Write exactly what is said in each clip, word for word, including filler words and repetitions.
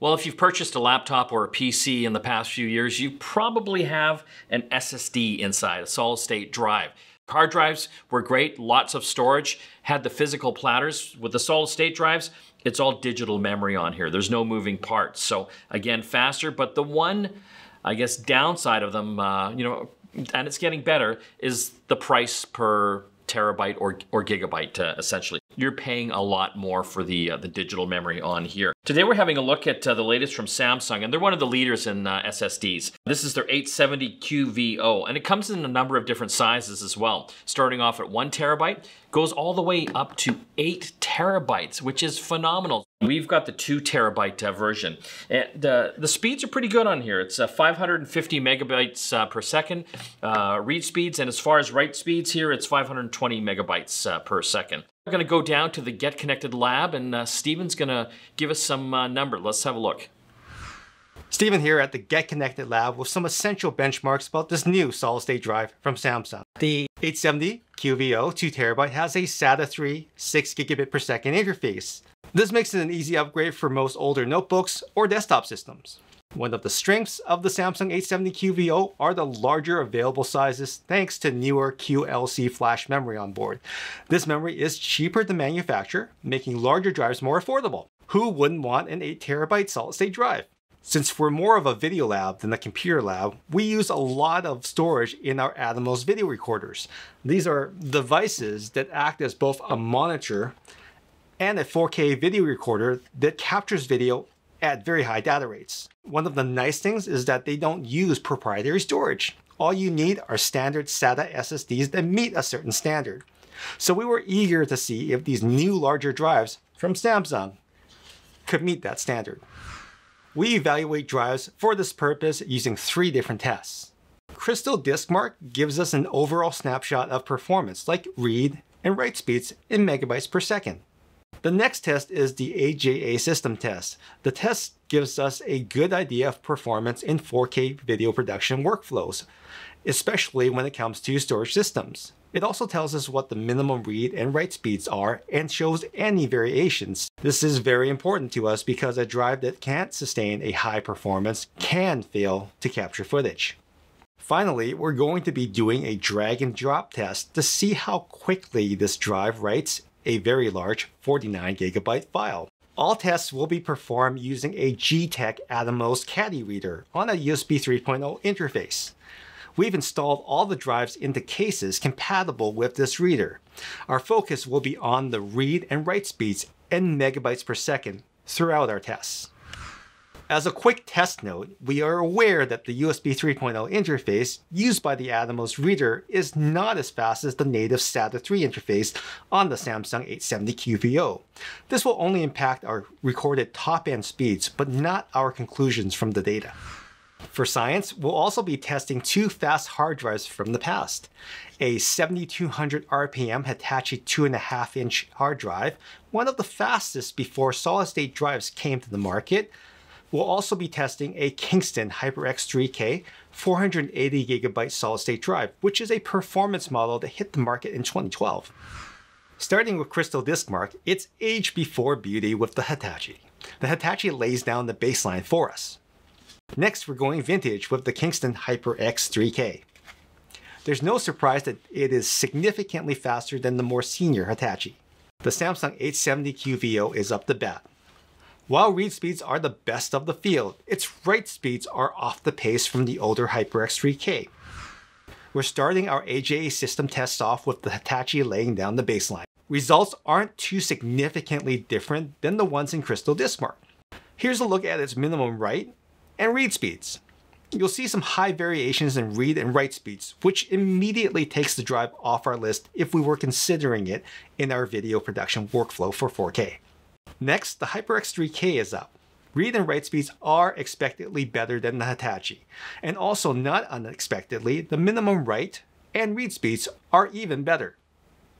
Well, if you've purchased a laptop or a P C in the past few years, you probably have an S S D inside, a solid state drive. Hard drives were great, lots of storage, had the physical platters. With the solid state drives, it's all digital memory on here. There's no moving parts. So again, faster, but the one, I guess, downside of them, uh, you know, and it's getting better, is the price per terabyte or, or gigabyte, uh, essentially. You're paying a lot more for the, uh, the digital memory on here. Today we're having a look at uh, the latest from Samsung, and they're one of the leaders in uh, S S Ds. This is their eight seventy Q V O, and it comes in a number of different sizes as well. Starting off at one terabyte, goes all the way up to eight terabytes, which is phenomenal. We've got the two terabyte uh, version. And, uh, the speeds are pretty good on here. It's uh, five hundred fifty megabytes uh, per second uh, read speeds, and as far as write speeds here, it's five hundred twenty megabytes uh, per second. We're going to go down to the Get Connected lab, and uh, Stephen's going to give us some uh, number. Let's have a look. Stephen here at the Get Connected lab with some essential benchmarks about this new solid state drive from Samsung. The eight seventy Q V O two terabyte has a SATA three six gigabit per second interface. This makes it an easy upgrade for most older notebooks or desktop systems. One of the strengths of the Samsung eight seventy Q V O are the larger available sizes thanks to newer Q L C flash memory on board. This memory is cheaper to manufacture, making larger drives more affordable. Who wouldn't want an eight terabyte solid-state drive? Since we're more of a video lab than a computer lab, we use a lot of storage in our Atomos video recorders. These are devices that act as both a monitor and a four K video recorder that captures video at very high data rates. One of the nice things is that they don't use proprietary storage. All you need are standard SATA S S Ds that meet a certain standard. So we were eager to see if these new larger drives from Samsung could meet that standard. We evaluate drives for this purpose using three different tests. Crystal Disk Mark gives us an overall snapshot of performance, like read and write speeds in megabytes per second. The next test is the A J A system test. The test gives us a good idea of performance in four K video production workflows, especially when it comes to storage systems. It also tells us what the minimum read and write speeds are and shows any variations. This is very important to us because a drive that can't sustain a high performance can fail to capture footage. Finally, we're going to be doing a drag and drop test to see how quickly this drive writes a very large forty-nine gigabyte file. All tests will be performed using a G-Tech Atomos caddy reader on a U S B three point oh interface. We've installed all the drives into cases compatible with this reader. Our focus will be on the read and write speeds in megabytes per second throughout our tests. As a quick test note, we are aware that the U S B three point oh interface used by the Atomos reader is not as fast as the native SATA three interface on the Samsung eight seventy Q V O. This will only impact our recorded top-end speeds, but not our conclusions from the data. For science, we'll also be testing two fast hard drives from the past. A seventy-two hundred R P M Hitachi two point five inch hard drive, one of the fastest before solid-state drives came to the market. We'll also be testing a Kingston HyperX three K four hundred eighty gigabyte solid-state drive, which is a performance model that hit the market in twenty twelve. Starting with Crystal Disk Mark, it's age before beauty with the Hitachi. The Hitachi lays down the baseline for us. Next, we're going vintage with the Kingston HyperX three K. There's no surprise that it is significantly faster than the more senior Hitachi. The Samsung eight seventy Q V O is up to bat. While read speeds are the best of the field, its write speeds are off the pace from the older HyperX three K. We're starting our A J A system tests off with the Hitachi laying down the baseline. Results aren't too significantly different than the ones in Crystal Disk Mark. Here's a look at its minimum write and read speeds. You'll see some high variations in read and write speeds, which immediately takes the drive off our list if we were considering it in our video production workflow for four K. Next, the HyperX three K is up. Read and write speeds are expectedly better than the Hitachi. And also not unexpectedly, the minimum write and read speeds are even better.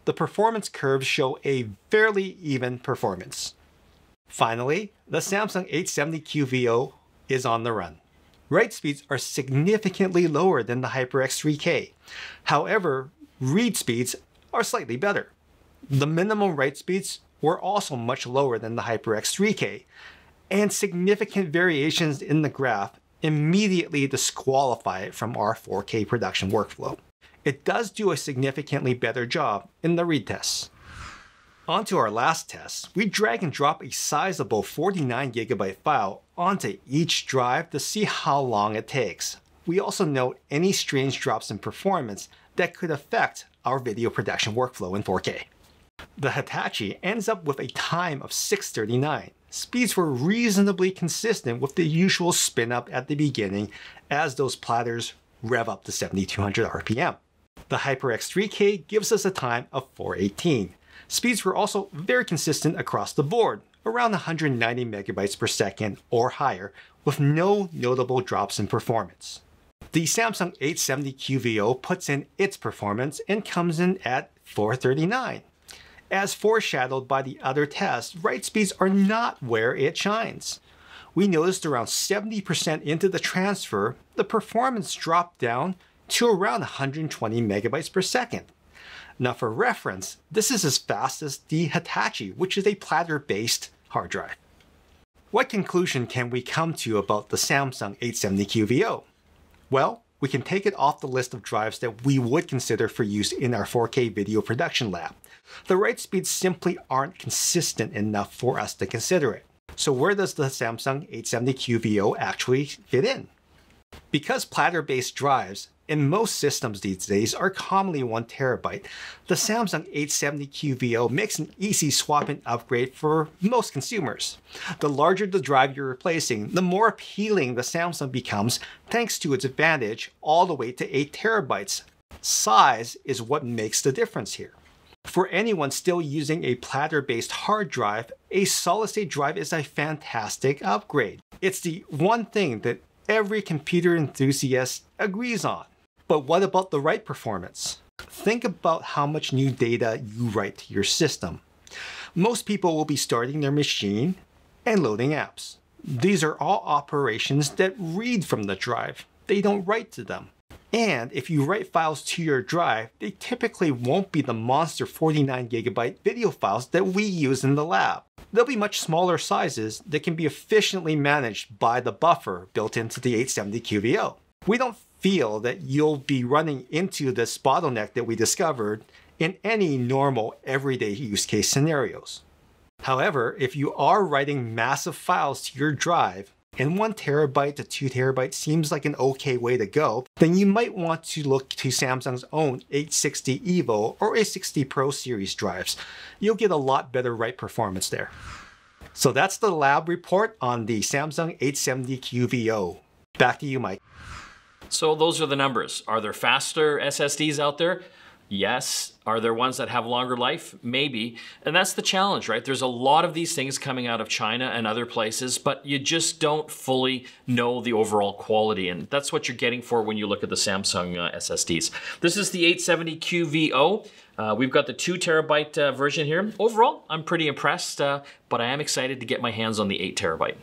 The performance curves show a fairly even performance. Finally, the Samsung eight seventy Q V O is on the run. Write speeds are significantly lower than the HyperX three K. However, read speeds are slightly better. The minimum write speeds were also much lower than the HyperX three K, and significant variations in the graph immediately disqualify it from our four K production workflow. It does do a significantly better job in the read tests. Onto our last test, we drag and drop a sizable forty-nine gigabyte file onto each drive to see how long it takes. We also note any strange drops in performance that could affect our video production workflow in four K. The Hitachi ends up with a time of six thirty-nine. Speeds were reasonably consistent with the usual spin up at the beginning as those platters rev up to seventy-two hundred R P M. The HyperX three K gives us a time of four eighteen. Speeds were also very consistent across the board, around one hundred ninety megabytes per second or higher, with no notable drops in performance. The Samsung eight seventy Q V O puts in its performance and comes in at four thirty-nine. As foreshadowed by the other tests, write speeds are not where it shines. We noticed around seventy percent into the transfer, the performance dropped down to around one hundred twenty megabytes per second. Now for reference, this is as fast as the Hitachi, which is a platter-based hard drive. What conclusion can we come to about the Samsung eight seventy Q V O? Well, we can take it off the list of drives that we would consider for use in our four K video production lab. The write speeds simply aren't consistent enough for us to consider it. So where does the Samsung eight seventy Q V O actually fit in? Because platter-based drives in most systems these days are commonly one terabyte, the Samsung eight seventy Q V O makes an easy swap and upgrade for most consumers. The larger the drive you're replacing, the more appealing the Samsung becomes thanks to its advantage all the way to eight terabytes. Size is what makes the difference here. For anyone still using a platter-based hard drive, a solid-state drive is a fantastic upgrade. It's the one thing that every computer enthusiast agrees on. But what about the write performance? Think about how much new data you write to your system. Most people will be starting their machine and loading apps. These are all operations that read from the drive. They don't write to them. And if you write files to your drive, they typically won't be the monster forty-nine gigabyte video files that we use in the lab. They'll be much smaller sizes that can be efficiently managed by the buffer built into the eight seventy Q V O. We don't feel that you'll be running into this bottleneck that we discovered in any normal everyday use case scenarios. However, if you are writing massive files to your drive, and one terabyte to two terabyte seems like an okay way to go, then you might want to look to Samsung's own eight sixty EVO or eight sixty Pro series drives. You'll get a lot better write performance there. So that's the lab report on the Samsung eight seventy Q V O. Back to you, Mike. So those are the numbers. Are there faster S S Ds out there? Yes. Are there ones that have longer life? Maybe. And that's the challenge, right? There's a lot of these things coming out of China and other places, but you just don't fully know the overall quality. And that's what you're getting for when you look at the Samsung uh, S S Ds. This is the eight seventy Q V O. Uh, we've got the two terabyte uh, version here. Overall, I'm pretty impressed, uh, but I am excited to get my hands on the eight terabyte.